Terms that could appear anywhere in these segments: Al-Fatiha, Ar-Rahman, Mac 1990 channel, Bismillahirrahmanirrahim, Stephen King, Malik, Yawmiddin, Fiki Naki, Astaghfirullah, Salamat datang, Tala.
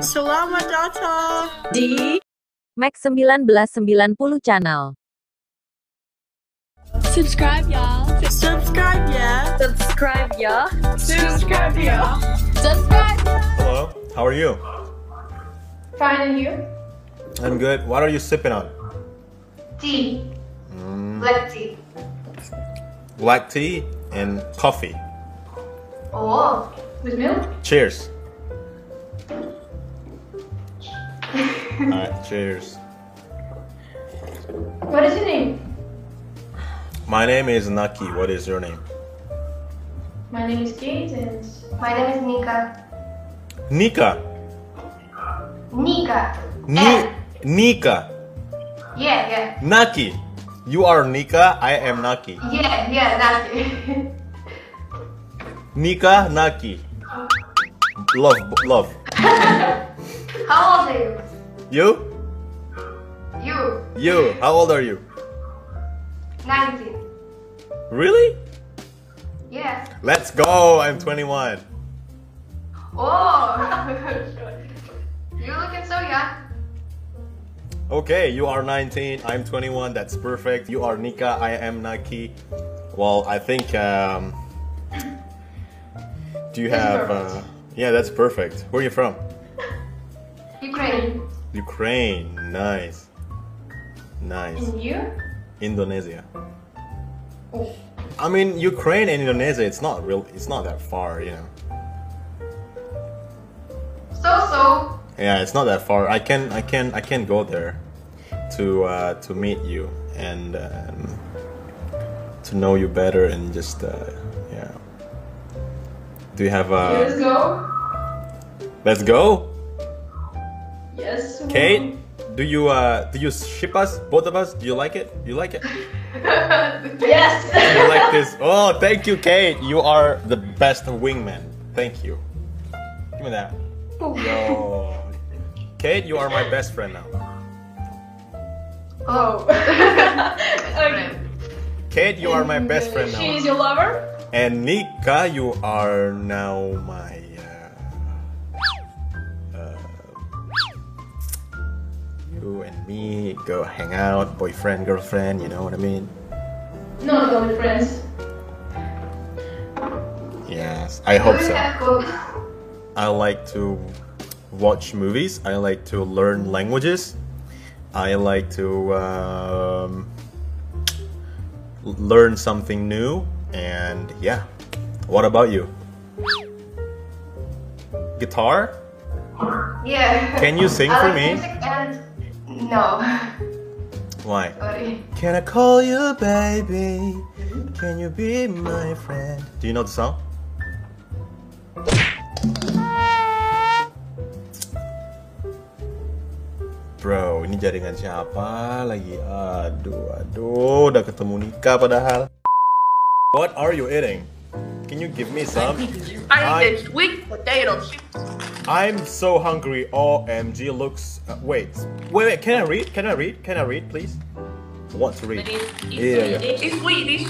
Salamat datang di Mac 1990 channel. Subscribe y'all. Subscribe yeah. Subscribe y'all. Subscribe y'all. Subscribe. Hello, how are you? Fine, and you? I'm good. What are you sipping on? Tea. Black tea. Black tea and coffee. Oh, with milk? Cheers. Alright, cheers. What is your name? My name is Naki. What is your name? My name is Kate and... My name is Nika. Nika? Nika. Nika. Yeah, yeah. Naki. You are Nika, I am Naki. Yeah, yeah, Naki. Nika, Naki. Love, love. How old are you? You. How old are you? 19. Really? Yeah. Let's go. I'm 21. Oh. You're looking so young. Okay, you are 19. I'm 21. That's perfect. You are Nika. I am Naki. Well, I think. Do you have? Yeah, that's perfect. Where are you from? Ukraine. Ukraine, nice, nice. And you? Indonesia. Oh. I mean, Ukraine and Indonesia. It's not real. It's not that far, you know. So. Yeah, it's not that far. I can go there to meet you and to know you better and just yeah. Do you have a? Let's go. Let's go. Yes. Kate, do you ship us, both of us? Do you like it? You like it? Yes. You like this? Oh, thank you, Kate. You are the best wingman. Thank you. Give me that. Yo, Kate, you are my best friend now. Oh. Okay. Kate, you are my best friend now. She is your lover. And Nika, you are now my. You and me go hang out, boyfriend, girlfriend, you know what I mean? No, only friends. Yes, I hope so. I like to watch movies, I like to learn languages, I like to learn something new, and yeah. What about you? Guitar? Yeah. Can you sing for me? No. Why? Sorry. Can I call you baby? Can you be my friend? Do you know the song? Bro, ini jaringan siapa lagi? Aduh, udah ketemu Nika padahal. What are you eating? Can you give me some? I eat sweet potatoes. I'm so hungry. OMG, looks. Wait. Can I read, please? I want to read. It's Swedish.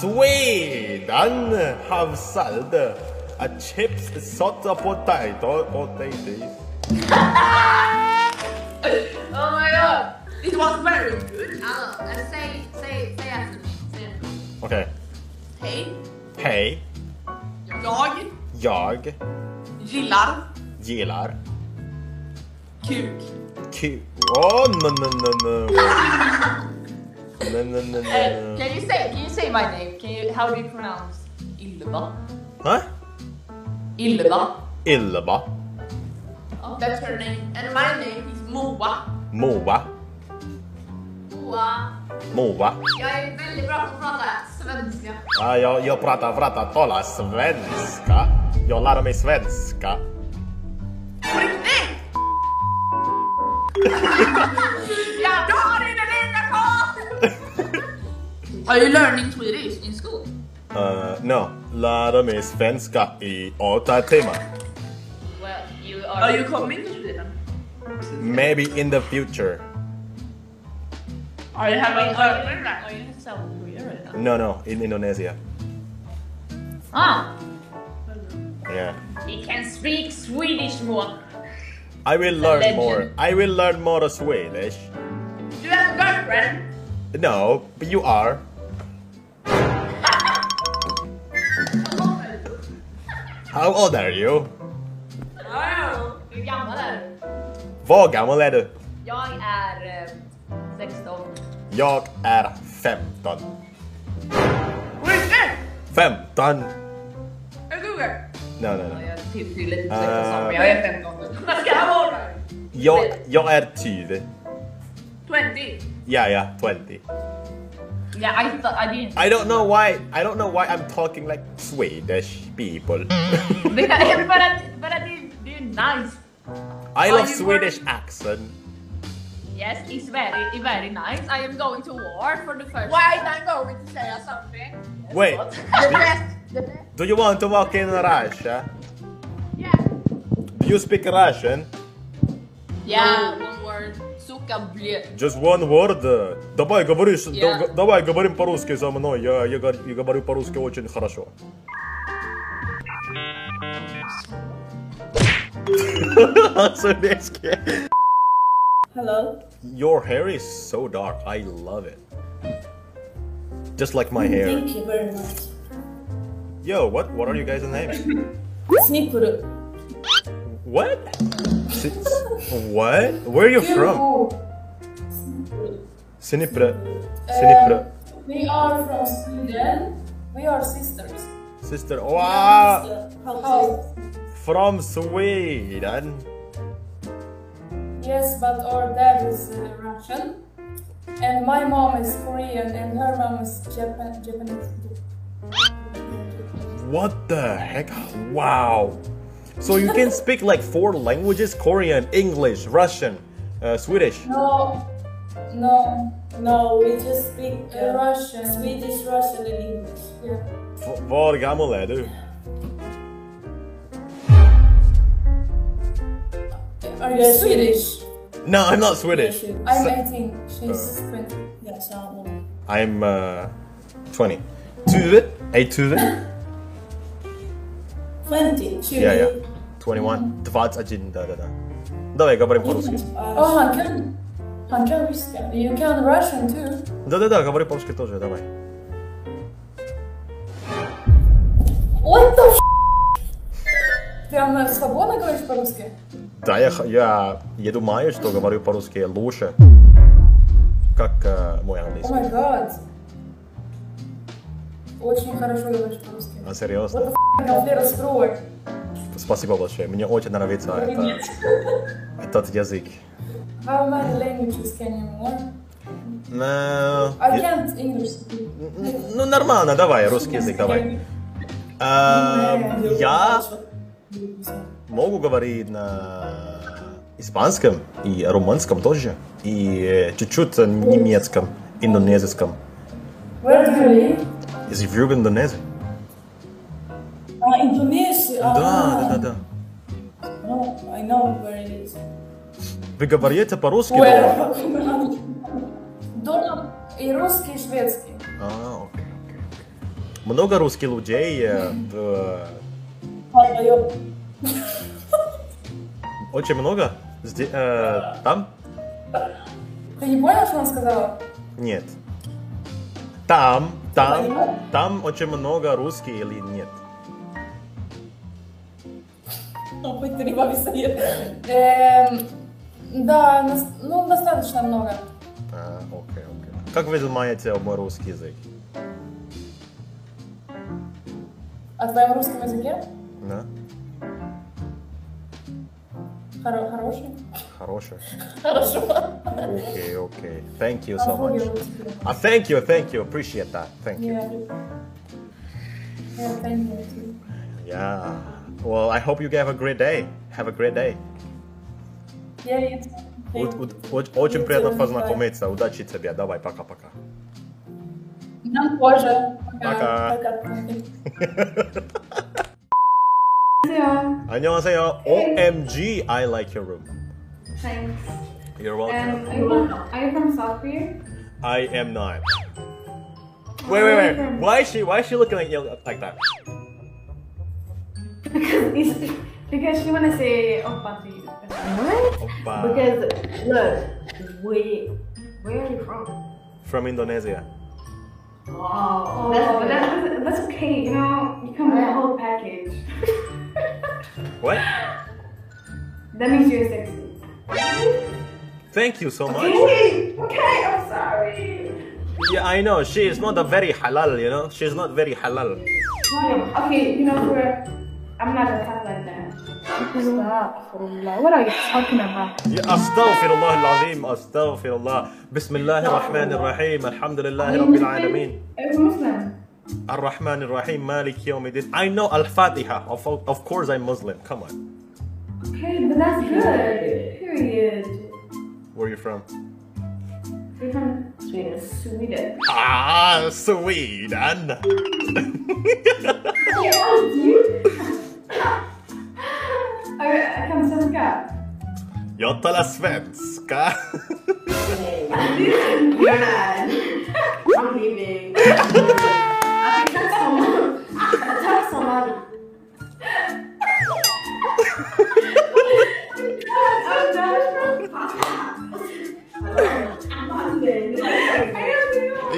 Sweden have sold a chips, salt, potato. Oh my god! It was very good. Say after me. Okay. Hey. Jag. Gillar. Kuk. Oh no. No. Can you say my name? How do you pronounce Illeba? Huh? Illeba. Oh, that's her name. And my name is Moa. Jag är väldigt bra på att prata svenska. Ja, jag tala svenska. Jag lärde mig svenska. Yeah, are you learning Swedish in school? No. Lärde mig svenska I 8 timmar. Well, are you coming to Sweden? Maybe in the future. Are you having in South Korea right now? No, in Indonesia. Ah. Yeah. He can speak Swedish more. I will learn more. I will learn more Swedish. Do you have a girlfriend? No, but you are. How old are you? Oh, hur gammal är du? Vad gammal är du? Jag är 16. Jag är 15. Hur är det? 15. Är du det? Nej. Jag är lite säker som jag är 15. Vad ska jag vara? Jag är 20. 20? Yeah, 20. Yeah, I thought I didn't. I don't know why I'm talking like Swedish people. but they're nice. I love Swedish accent. Yes, it's very nice. I am going to war for the first. Why am I going to say something? Wait. The best. Do you want to walk in Russia? Yeah. Do you speak Russian? Yeah, one word. Just one word. Давай говорим по-русски со мной. Я говорю по-русски очень хорошо. Hello. Your hair is so dark. I love it. Just like my hair. Thank you very much. Yo, what are you guys' names? Snipuru. What? What? Where are you from? Sinipra. We are from Sweden. We are sisters. Sister. Wow. How? From Sweden. Yes, but our dad is Russian, and my mom is Korean, and her mom is Japanese. What the heck? Wow. So you can speak like 4 languages: Korean, English, Russian, Swedish. No. We just speak Russian, Swedish, Russian, and English. Yeah. Vad gammal är du? Are you Swedish? No, I'm not Swedish. I'm 18. She's 20. Yeah, so I'm old. I'm 20. 20. Yeah. 21. 21. Да. Давай говорим по-русски. О, он can русский. You can Russian too. Да, говори по-русски тоже, давай. What the f***? Ты свободно говоришь по-русски? Да, я думаю, что говорю по-русски лучше, как мой английский. О май гад. Очень хорошо говоришь по-русски. А серьезно? Спасибо большое. Мне очень нравится этот язык. How many languages can you learn? I can't English. Ну нормально, давай русский язык, давай. Я могу говорить на испанском и румынском тоже, и чуть-чуть немецком, индонезийском. Where do you live? Из Юга Индонезии. Индонезия? Да. No, I know where it is. Вы говорите по-русски? Дома и русский, и шведский. Окей. Много русских людей. Очень много? Там? Ты не понял, что она сказала? Нет. Там очень много русских или нет? Да, ну достаточно много. Окей. Как вы думаете мой русский язык? О твоем русском языке? Да. Хороший. Хорошо. Okay. Thank you so much. Thank you. Appreciate that. Thank you. Yeah, thank you too. Yeah. Well, I hope you have a great day. Yeah, you too. Очень приятно познакомиться. Удачи тебе. Давай, пока. Нам тоже. Пока. 안녕하세요. OMG, I like your room. Thanks. You're welcome. Are you from South Korea? I am not. Wait. Why is she looking at you like that? Because Because you want to say oppa to you. What? Oppa. Because look, where are you from? From Indonesia. Wow. Oh, that's okay. You know, you come with a whole package. What? That means you're sexy. Thank you so much. Okay, I'm sorry. Yeah, I know. She is not a very halal, you know. She's not very halal. No, okay, you know, I'm not a cat like that. Astaghfirullah. What are you talking about? Astaghfirullah al-Azim. Astaghfirullah. Bismillahirrahmanirrahim. Alhamdulillahirabbil alamin. It's Muslim. Ar-Rahman, Malik, Yawmiddin. I know Al-Fatiha. Of course I'm Muslim. Come on. Okay, but that's good. Period. Where are you from? We're from Sweden. Ah, Sweden. I come svenska. Jag talar svenska. You're not. I'm leaving. I talk so much.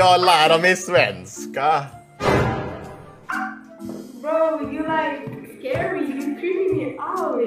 Jag lär mig svenska. Bro, you like scary. You're creeping me out. I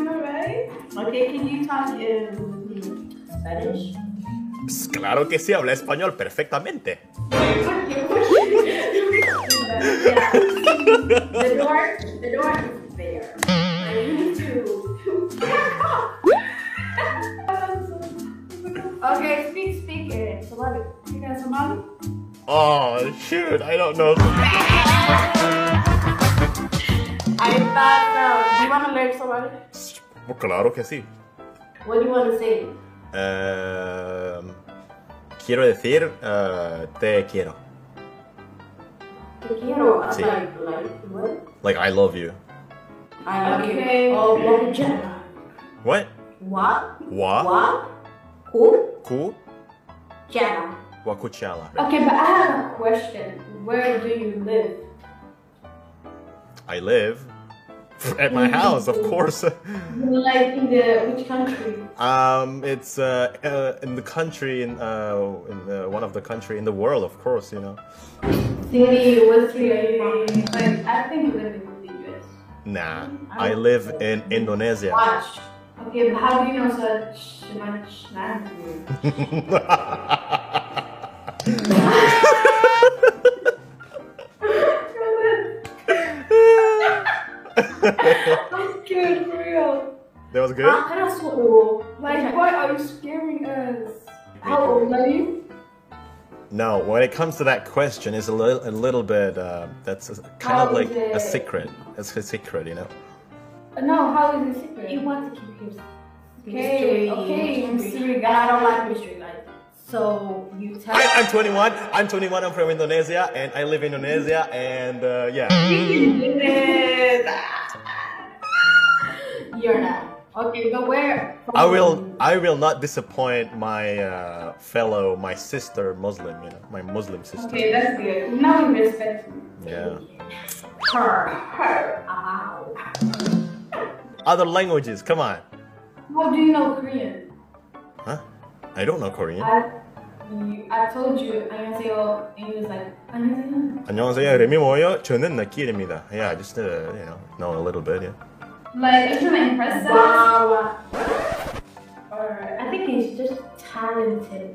know, right? Okay, can you talk in Spanish? Claro que sí, habla español perfectamente. The door is there. I need to back off. Okay, speak it. Somali. You got Somali? Oh shoot, I don't know. I thought, do you want to learn Somali? Claro que sí. What do you want to say? Quiero decir, te quiero. Te quiero? Sí. Like what? Like, I love you. I love you. Oh, what? What? What? What? Ku? Chala. Wakuchala. Okay, but I have a question. Where do you live? I live at my house, of course. Like in which country? It's in the country in one of the country in the world, of course, you know. City? What city are you from? Like, I think you live in the US. Nah, I live in Indonesia. Watch. Okay, but how do you know such much language? I'm scared for real. That was good? Like, why are you scaring us? How old are you? No, when it comes to that question, it's a little bit, that's kind of like a secret. It's a secret, you know? No, how is it secret? You want to keep him mystery. Okay, mystery guy. I don't like mystery guy. So you tell me. I'm 21. I'm 21. I'm from Indonesia, and I live in Indonesia, and yeah. You're not. Okay, but where? I will not disappoint my fellow, my sister, Muslim. You know, my Muslim sister. Okay, that's good. Now we respect. Yeah. Her. Ow. Other languages, come on. How do you know Korean? Huh? I don't know Korean. I told you, 안녕하세요, English like, 안녕하세요. 안녕하세요, 이름이 뭐예요? 저는 나키입니다. Yeah, just, you know a little bit, yeah. Like, you're trying to impress us? Wow. Or, I think he's just talented.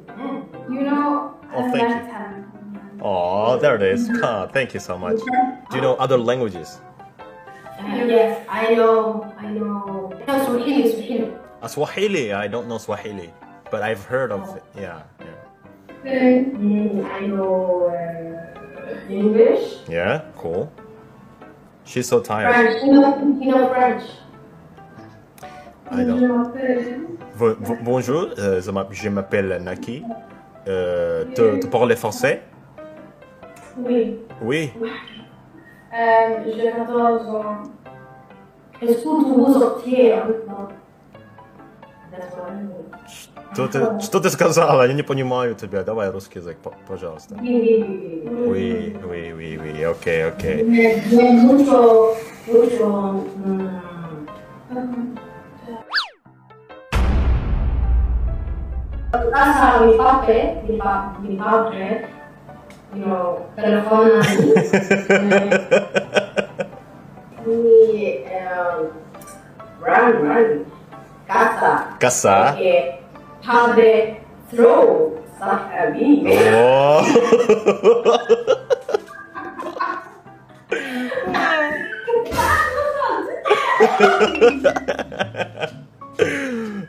You know, I'm not talented. Oh, there it is. Thank you so much. Do you know other languages? Yes, I know. I know Swahili. Swahili, I don't know Swahili, but I've heard of it. Yeah. I know English. Yeah, cool. She's so tired. French. You know French. I don't. Bonjour, je m'appelle Naki. Tu parles français? Oui. Oui. J'ai 14 ans. Est-ce que vous sortez avec moi? Что ты сказала? Я не понимаю тебя. Давай русский язык, пожалуйста. Oui, okay. Sasa wipape, wipape, telefonan ni run, kasa, okay, pade, throw, sahabi. Oh.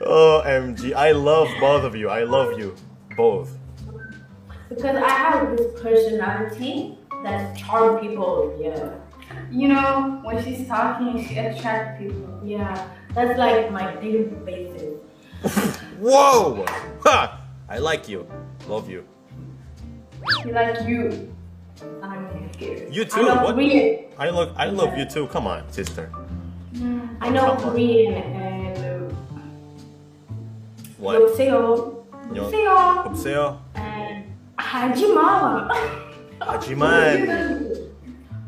OMG, I love both of you. I love you both. Because I have this personality that charm people, yeah. You know, when she's talking, she attracts people. Yeah, that's like my deep basis. Whoa! Ha! I like you. Love you. I like you. I'm scared. You too? I love what? I love you too. Come on, sister. I know Korean and what? Yoseo and Hajima. Hajiman.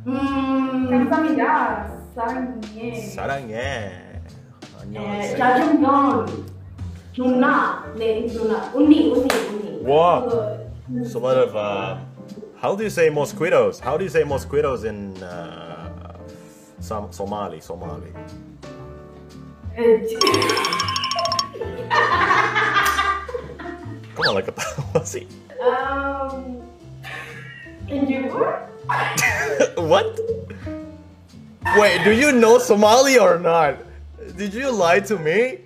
감사합니다. 사랑해. 사랑해. 안녕하세요. 짜장면. 누나. 네, 누나. 언니. Wow. So a lot of how do you say mosquitoes? How do you say mosquitoes in Somali? Come on, like a policy. What? Wait, do you know Somali or not? Did you lie to me?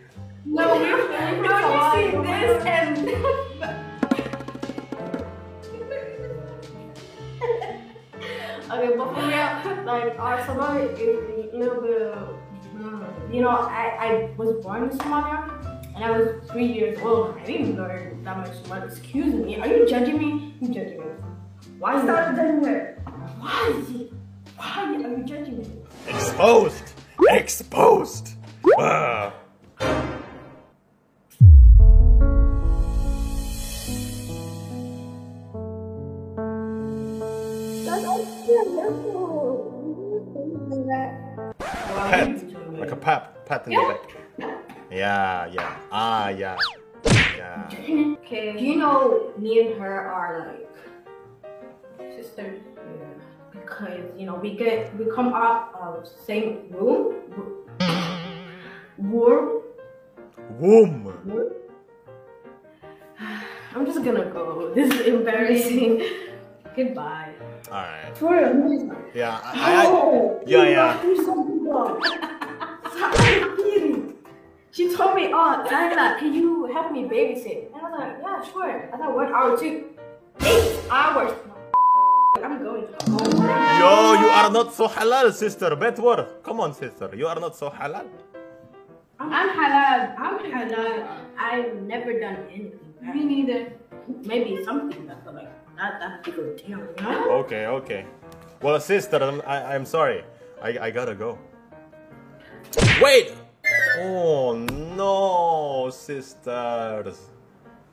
No, you see this and okay, but for real, like Somali is a little bit. You know, I was born in Somalia. And I was 3 years old. I didn't learn that much Somali. Excuse me. Are you judging me? You judging me? Why is that judging her? Why is it? Why are you judging me? Exposed! Exposed! Pat, like a pat in the back. Yeah. Ah, yeah. Okay. Do you know me and her are like sisters? Yeah. Because you know we come out of same room. Womb. I'm just gonna go. This is embarrassing. Goodbye. All right. For real. Yeah. Yeah. She told me, oh, Diana, can you help me babysit? And I was like, yeah, sure. I thought 1 hour to 8 hours. I'm going home. Yo, you are not so halal, sister. Bad word. Come on, sister. You are not so halal. I'm halal. I've never done anything. Right? Me neither. Maybe something that's like not that big of a deal, you know? Okay. Well, sister, I'm sorry. I gotta go. Wait! Oh no, sisters.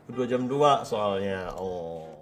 Udah jam 2 soalnya. Oh.